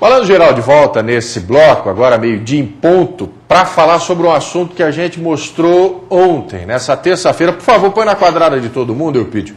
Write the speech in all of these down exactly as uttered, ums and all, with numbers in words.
Balanço Geral de volta nesse bloco, agora meio-dia em ponto, para falar sobre um assunto que a gente mostrou ontem, nessa terça-feira. Por favor, põe na quadrada de todo mundo, Eupídio.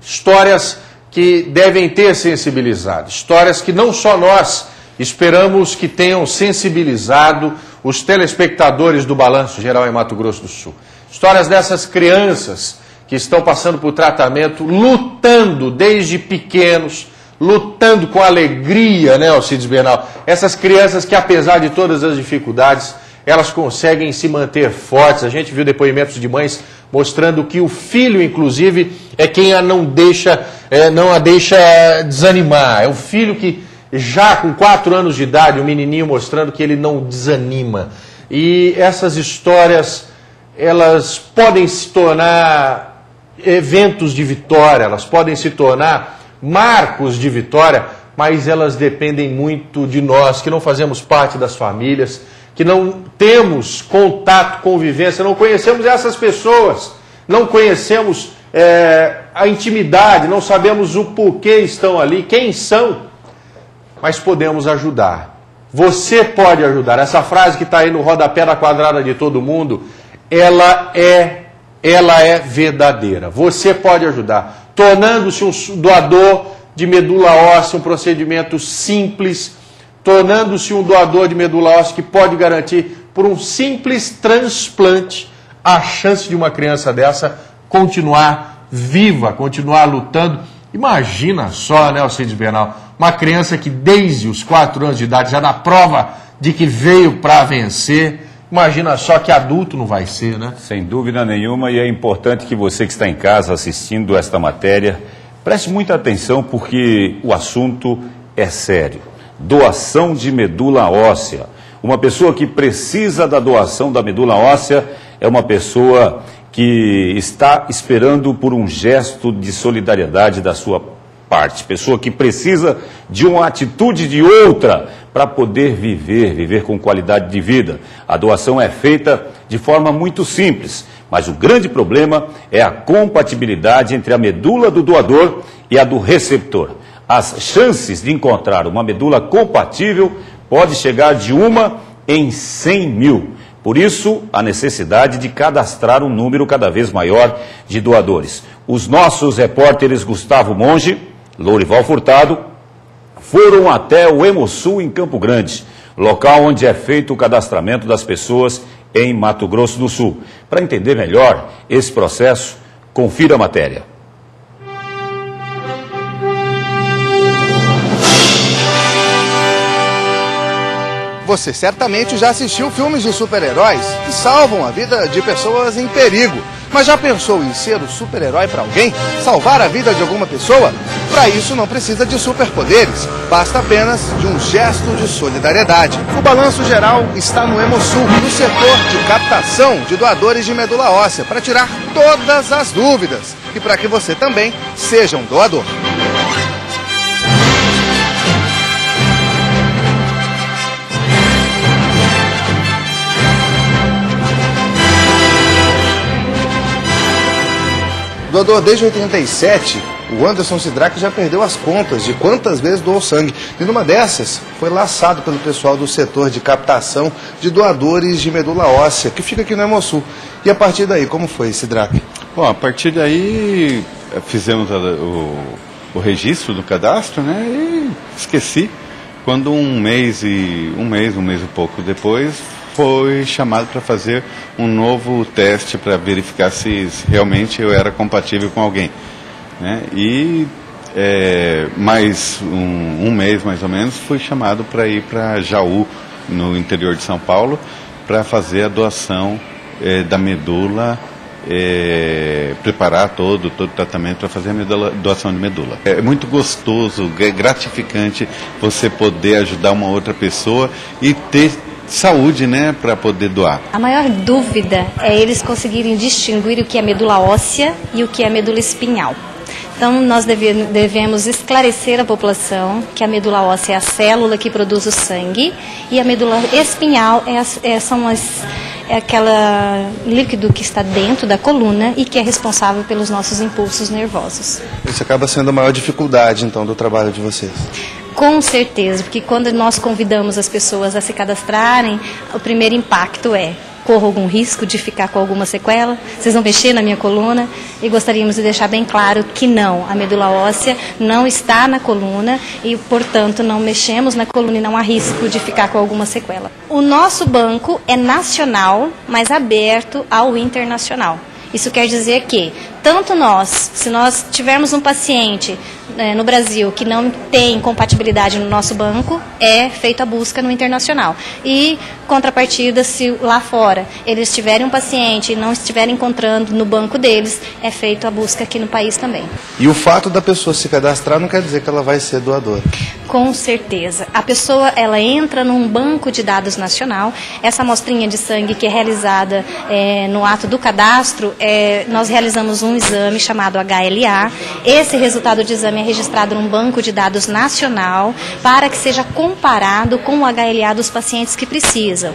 Histórias que devem ter sensibilizado, histórias que não só nós esperamos que tenham sensibilizado os telespectadores do Balanço Geral em Mato Grosso do Sul. Histórias dessas crianças que estão passando por tratamento, lutando desde pequenos, lutando com alegria, né, Alcides Bernal? Essas crianças que, apesar de todas as dificuldades, elas conseguem se manter fortes. A gente viu depoimentos de mães mostrando que o filho, inclusive, é quem a não deixa, é, não a deixa desanimar. É o filho que, já com quatro anos de idade, o menininho mostrando que ele não desanima. E essas histórias, elas podem se tornar eventos de vitória, elas podem se tornar marcos de vitória, mas elas dependem muito de nós, que não fazemos parte das famílias, que não temos contato, convivência, não conhecemos essas pessoas, não conhecemos é, a intimidade, não sabemos o porquê estão ali, quem são, mas podemos ajudar. Você pode ajudar. Essa frase que está aí no rodapé da quadrada de todo mundo, ela é, ela é verdadeira. Você pode ajudar. Tornando-se um doador de medula óssea, um procedimento simples, tornando-se um doador de medula óssea que pode garantir, por um simples transplante, a chance de uma criança dessa continuar viva, continuar lutando. Imagina só, né, Alcides Bernal, uma criança que desde os quatro anos de idade já dá prova de que veio para vencer. Imagina só que adulto não vai ser, né? Sem dúvida nenhuma, e é importante que você que está em casa assistindo esta matéria, preste muita atenção porque o assunto é sério. Doação de medula óssea. Uma pessoa que precisa da doação da medula óssea é uma pessoa que está esperando por um gesto de solidariedade da sua parte. Pessoa que precisa de uma atitude de outra para poder viver, viver com qualidade de vida. A doação é feita de forma muito simples, mas o grande problema é a compatibilidade entre a medula do doador e a do receptor. As chances de encontrar uma medula compatível pode chegar de uma em cem mil. Por isso, a necessidade de cadastrar um número cada vez maior de doadores. Os nossos repórteres Gustavo Monge, Lourival Furtado, foram até o Hemosul em Campo Grande, local onde é feito o cadastramento das pessoas em Mato Grosso do Sul. Para entender melhor esse processo, confira a matéria. Você certamente já assistiu filmes de super-heróis que salvam a vida de pessoas em perigo. Mas já pensou em ser o super-herói para alguém? Salvar a vida de alguma pessoa? Para isso não precisa de superpoderes, basta apenas de um gesto de solidariedade. O Balanço Geral está no Hemosul, no setor de captação de doadores de medula óssea, para tirar todas as dúvidas e para que você também seja um doador. Doador desde oitenta e sete, o Anderson Sidraque já perdeu as contas de quantas vezes doou sangue. E numa dessas, foi laçado pelo pessoal do setor de captação de doadores de medula óssea, que fica aqui no Hemosul. E a partir daí, como foi, Sidraque? Bom, a partir daí, fizemos a, o, o registro do cadastro, né? E esqueci. Quando um mês, e, um mês, um mês e pouco depois, foi chamado para fazer um novo teste para verificar se, se realmente eu era compatível com alguém, né? E é, mais um, um mês, mais ou menos, fui chamado para ir para Jaú, no interior de São Paulo, para fazer a doação é, da medula, é, preparar todo, todo o tratamento para fazer a medula, doação de medula. É muito gostoso, é gratificante você poder ajudar uma outra pessoa e ter saúde, né, para poder doar. A maior dúvida é eles conseguirem distinguir o que é medula óssea e o que é medula espinhal. Então, nós deve, devemos esclarecer a população que a medula óssea é a célula que produz o sangue e a medula espinhal é, é, são as, é aquela líquido que está dentro da coluna e que é responsável pelos nossos impulsos nervosos. Isso acaba sendo a maior dificuldade, então, do trabalho de vocês. Com certeza, porque quando nós convidamos as pessoas a se cadastrarem, o primeiro impacto é: corro algum risco de ficar com alguma sequela? Vocês vão mexer na minha coluna? E gostaríamos de deixar bem claro que não, a medula óssea não está na coluna e, portanto, não mexemos na coluna e não há risco de ficar com alguma sequela. O nosso banco é nacional, mas aberto ao internacional. Isso quer dizer que, tanto nós, se nós tivermos um paciente é, no Brasil que não tem compatibilidade no nosso banco, é feita a busca no internacional. E, contrapartida, se lá fora eles tiverem um paciente e não estiverem encontrando no banco deles, é feita a busca aqui no país também. E o fato da pessoa se cadastrar não quer dizer que ela vai ser doadora? Com certeza. A pessoa, ela entra num banco de dados nacional. Essa amostrinha de sangue que é realizada é, no ato do cadastro, é, nós realizamos um exame chamado H L A. Esse resultado de exame é registrado num banco de dados nacional para que seja comparado com o H L A dos pacientes que precisam.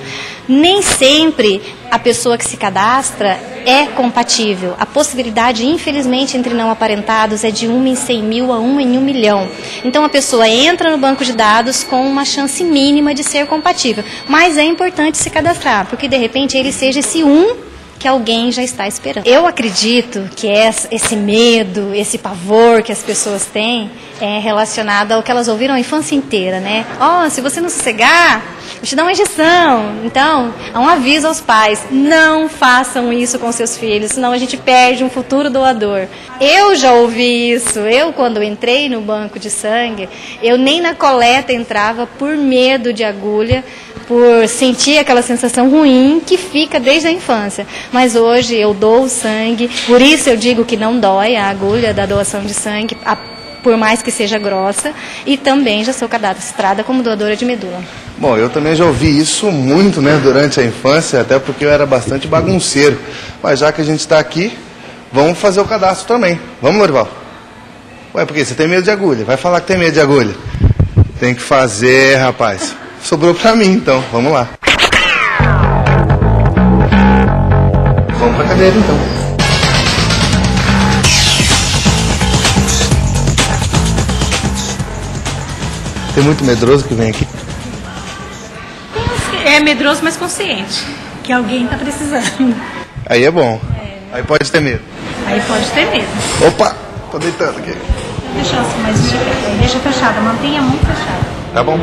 Nem sempre a pessoa que se cadastra é compatível. A possibilidade, infelizmente, entre não aparentados é de uma em cem mil a uma em um milhão. Então, a pessoa entra no banco de dados com uma chance mínima de ser compatível. Mas é importante se cadastrar, porque, de repente, ele seja esse um que alguém já está esperando. Eu acredito que esse medo, esse pavor que as pessoas têm é relacionado ao que elas ouviram a infância inteira, né? Ó, se você não sossegar, eu te dou uma injeção. Então, é um aviso aos pais, não façam isso com seus filhos, senão a gente perde um futuro doador. Eu já ouvi isso. Eu, quando entrei no banco de sangue, eu nem na coleta entrava por medo de agulha, por sentir aquela sensação ruim que fica desde a infância. Mas hoje eu dou o sangue, por isso eu digo que não dói a agulha da doação de sangue, a, por mais que seja grossa, e também já sou cadastrada como doadora de medula. Bom, eu também já ouvi isso muito, né, durante a infância, até porque eu era bastante bagunceiro. Mas já que a gente está aqui, vamos fazer o cadastro também. Vamos, Lourival? Ué, porque você tem medo de agulha, vai falar que tem medo de agulha. Tem que fazer, rapaz. Sobrou pra mim, então. Vamos lá. Vamos pra cadeira, então. Tem muito medroso que vem aqui? É medroso, mas consciente. Que alguém tá precisando. Aí é bom. É. Aí pode ter medo. Aí pode ter medo. Opa! Tô deitando aqui. Deixa assim, mas deixa fechada. Mantenha muito fechada. Tá bom.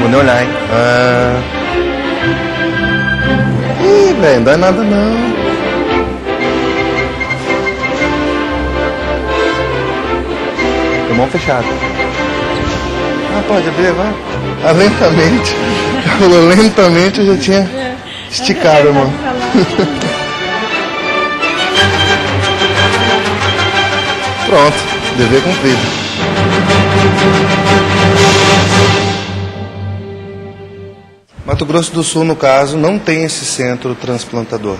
Vou nem olhar, hein? Ah... Ih, velho, não dá nada, não. Tô mão fechada. Ah, pode abrir agora? Ah, lentamente. Falou lentamente, eu já tinha... Esticado, mano. Pronto, dever cumprido. Mato Grosso do Sul, no caso, não tem esse centro transplantador?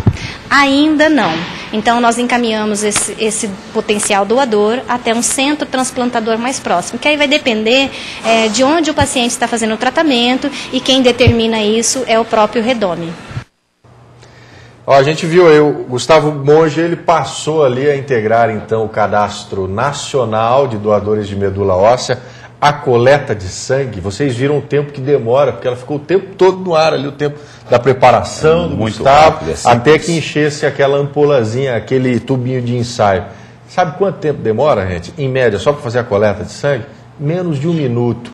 Ainda não. Então, nós encaminhamos esse, esse potencial doador até um centro transplantador mais próximo, que aí vai depender é, de onde o paciente está fazendo o tratamento, e quem determina isso é o próprio redome. Ó, a gente viu aí, o Gustavo Monge, ele passou ali a integrar, então, o cadastro nacional de doadores de medula óssea, a coleta de sangue. Vocês viram o tempo que demora, porque ela ficou o tempo todo no ar ali, o tempo da preparação, é do muito Gustavo, rápido, é até que enchesse aquela ampolazinha, aquele tubinho de ensaio. Sabe quanto tempo demora, gente? Em média, só para fazer a coleta de sangue? Menos de um minuto.